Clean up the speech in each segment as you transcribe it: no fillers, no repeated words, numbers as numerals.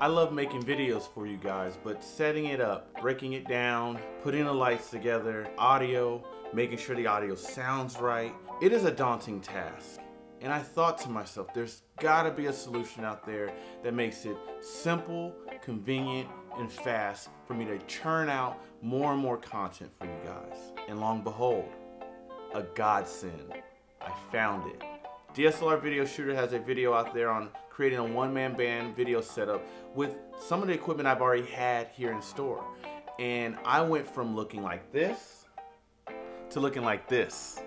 I love making videos for you guys, but setting it up, breaking it down, putting the lights together, audio, making sure the audio sounds right, it is a daunting task. And I thought to myself, there's gotta be a solution out there that makes it simple, convenient, and fast for me to churn out more and more content for you guys. And long behold, a godsend, I found it. DSLR Video Shooter has a video out there on creating a one-man band video setup with some of the equipment I've already had here in store. And I went from looking like this to looking like this.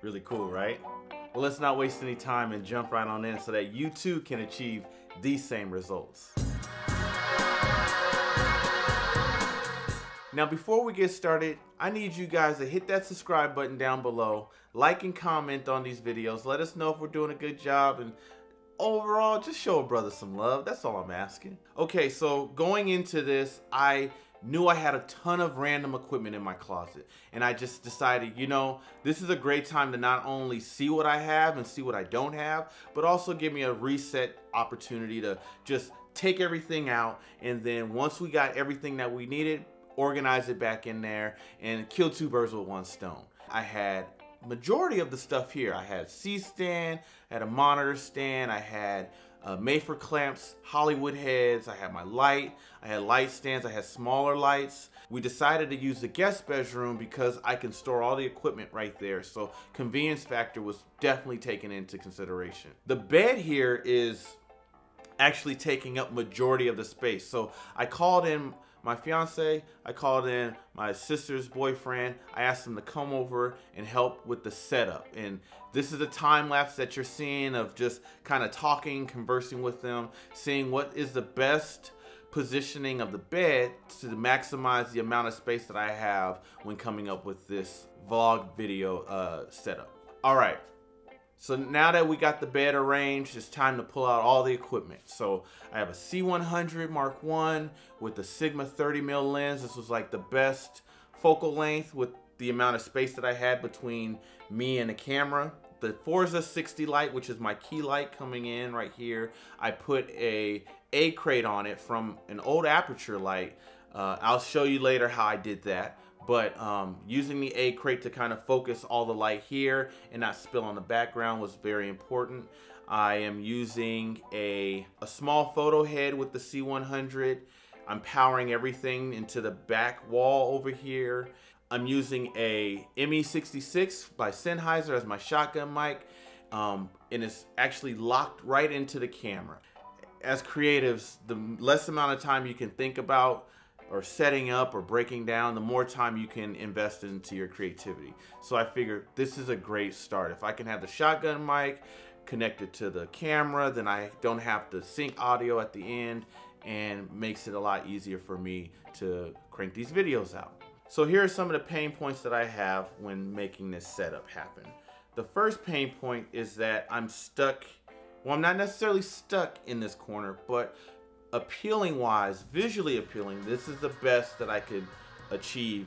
Really cool, right? Well, let's not waste any time and jump right on in so that you too can achieve these same results. Now, before we get started, I need you guys to hit that subscribe button down below, like and comment on these videos, let us know if we're doing a good job, and overall, just show a brother some love. That's all I'm asking. Okay, so going into this, I knew I had a ton of random equipment in my closet, and I just decided, you know, this is a great time to not only see what I have and see what I don't have, but also give me a reset opportunity to just take everything out, and then once we got everything that we needed, organize it back in there and kill two birds with one stone. I had majority of the stuff here. I had C-stand, I had a monitor stand, I had made for clamps, Hollywood heads, I had my light, I had light stands, I had smaller lights. We decided to use the guest bedroom because I can store all the equipment right there, so convenience factor was definitely taken into consideration. The bed here is actually taking up majority of the space, so I called in my fiance, I called in my sister's boyfriend. I asked them to come over and help with the setup. And this is a time lapse that you're seeing of just kind of talking, conversing with them, seeing what is the best positioning of the bed to maximize the amount of space that I have when coming up with this vlog video setup. All right. So now that we got the bed arranged, it's time to pull out all the equipment. So I have a C100 Mark I with the Sigma 30mm lens. This was like the best focal length with the amount of space that I had between me and the camera. The Forza 60 light, which is my key light coming in right here, I put a crate on it from an old Aperture light. I'll show you later how I did that. But using the A crate to kind of focus all the light here and not spill on the background was very important. I am using a small photo head with the C100. I'm powering everything into the back wall over here. I'm using a ME66 by Sennheiser as my shotgun mic. And it's actually locked right into the camera. As creatives, the less amount of time you can think about or setting up or breaking down, the more time you can invest into your creativity. So I figured this is a great start. If I can have the shotgun mic connected to the camera, then I don't have to sync audio at the end, and makes it a lot easier for me to crank these videos out. So here are some of the pain points that I have when making this setup happen. The first pain point is that I'm stuck. Well, I'm not necessarily stuck in this corner, but appealing wise, visually appealing, this is the best that I could achieve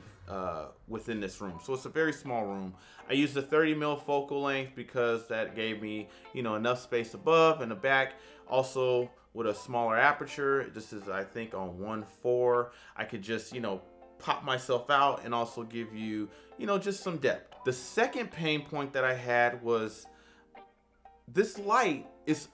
within this room. So it's a very small room. I used the 30mm focal length because that gave me, you know, enough space above and the back. Also with a smaller aperture, this is I think on 1.4, I could just, you know, pop myself out and also give you, you know, just some depth. The second pain point that I had was this light is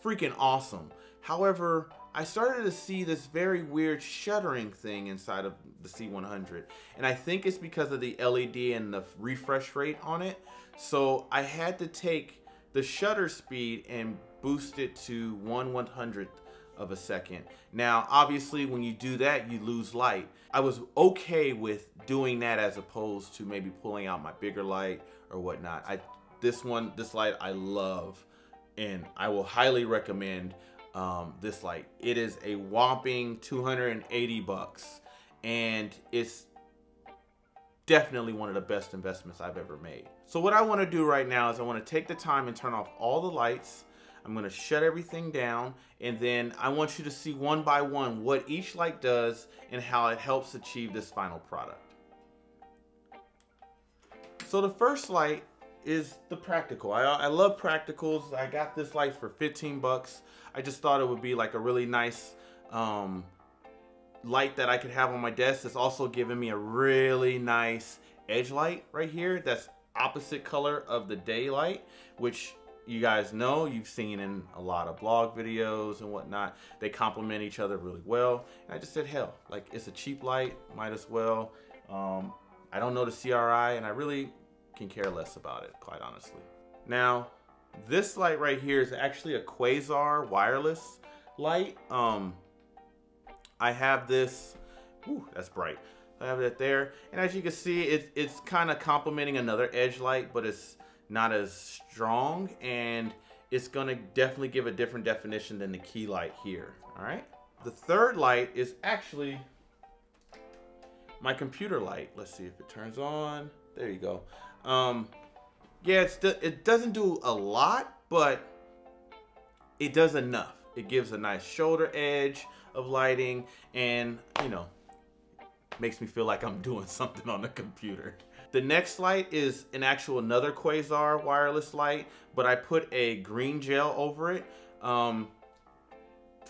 freaking awesome. However, I started to see this very weird shuddering thing inside of the C100. And I think it's because of the LED and the refresh rate on it. So I had to take the shutter speed and boost it to 1/100th of a second. Now, obviously, when you do that, you lose light. I was okay with doing that as opposed to maybe pulling out my bigger light or whatnot. This light I love, and I will highly recommend this light. It is a whopping $280 and it's definitely one of the best investments I've ever made. So what I want to do right now is I want to take the time and turn off all the lights. I'm going to shut everything down, and then I want you to see one by one what each light does and how it helps achieve this final product. So the first light is the practical. I love practicals. I got this light for 15 bucks. I just thought it would be like a really nice light that I could have on my desk. It's also giving me a really nice edge light right here that's opposite color of the daylight, which you guys know, you've seen in a lot of blog videos and whatnot. They complement each other really well. And I just said, hell, like, it's a cheap light, might as well. I don't know the CRI, and I really can care less about it, quite honestly. Now, this light right here is actually a Quasar wireless light. I have this, ooh, that's bright. I have that there. And as you can see, it's kind of complementing another edge light, but it's not as strong, and it's gonna definitely give a different definition than the key light here, all right? The third light is actually my computer light. Let's see if it turns on. There you go. Yeah, it doesn't do a lot, but it does enough. It gives a nice shoulder edge of lighting, and, you know, makes me feel like I'm doing something on the computer. The next light is an actual another Quasar wireless light, but I put a green gel over it.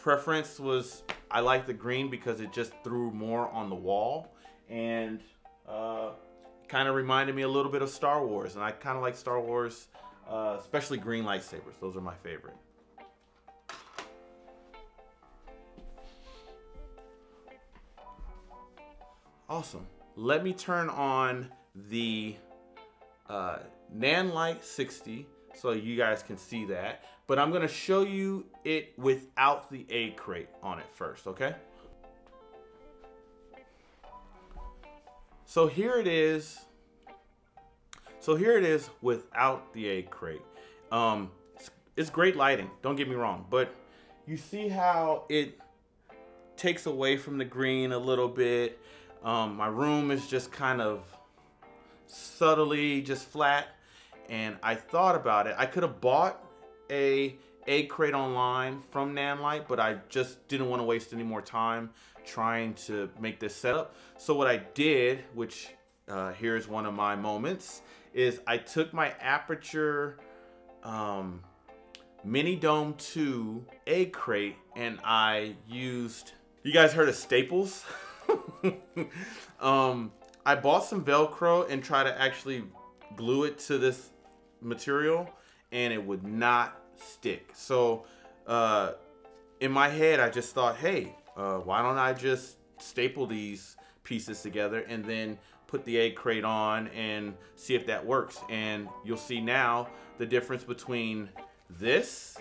Preference was, I like the green because it just threw more on the wall, and kind of reminded me a little bit of Star Wars, and I kind of like Star Wars, especially green lightsabers. Those are my favorite. Awesome. Let me turn on the Nanlite 60 so you guys can see that, but I'm gonna show you it without the aid crate on it first, okay? So here it is. So here it is without the aid crate. It's great lighting, don't get me wrong, but you see how it takes away from the green a little bit. My room is just kind of subtly just flat, and I thought about it. I could have bought a crate online from Nanlite, but I just didn't want to waste any more time trying to make this setup. So what I did, which here's one of my moments, is I took my Aperture Mini Dome 2 a crate, and I used, you guys heard of staples? I bought some Velcro and tried to actually glue it to this material, and it would not stick. So in my head, I just thought, hey, why don't I just staple these pieces together and then put the egg crate on and see if that works. And you'll see now the difference between this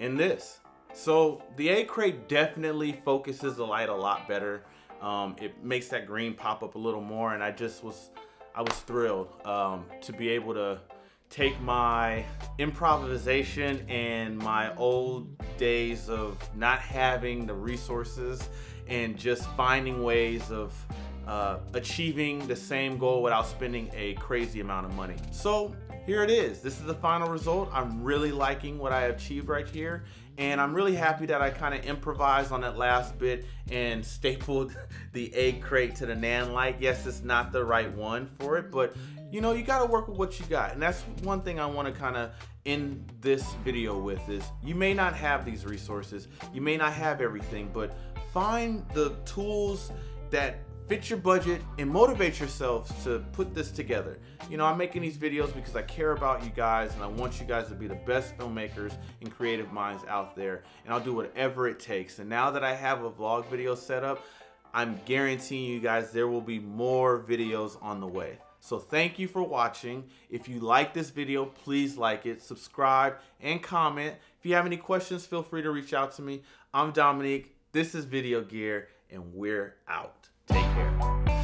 and this. So the egg crate definitely focuses the light a lot better. It makes that green pop up a little more, and I was thrilled to be able to take my improvisation and my old days of not having the resources and just finding ways of achieving the same goal without spending a crazy amount of money. So here it is. This is the final result. I'm really liking what I achieved right here, and I'm really happy that I kind of improvised on that last bit and stapled the egg crate to the Nanlite. Yes, it's not the right one for it, but you know, you got to work with what you got, and that's one thing I want to kind of end this video with is you may not have these resources, you may not have everything, but find the tools that fit your budget and motivate yourselves to put this together. You know, I'm making these videos because I care about you guys, and I want you guys to be the best filmmakers and creative minds out there, and I'll do whatever it takes. And now that I have a vlog video set up, I'm guaranteeing you guys there will be more videos on the way. So thank you for watching. If you like this video, please like it, subscribe, and comment. If you have any questions, feel free to reach out to me. I'm Dominique, this is Video Gear, and we're out. Take care.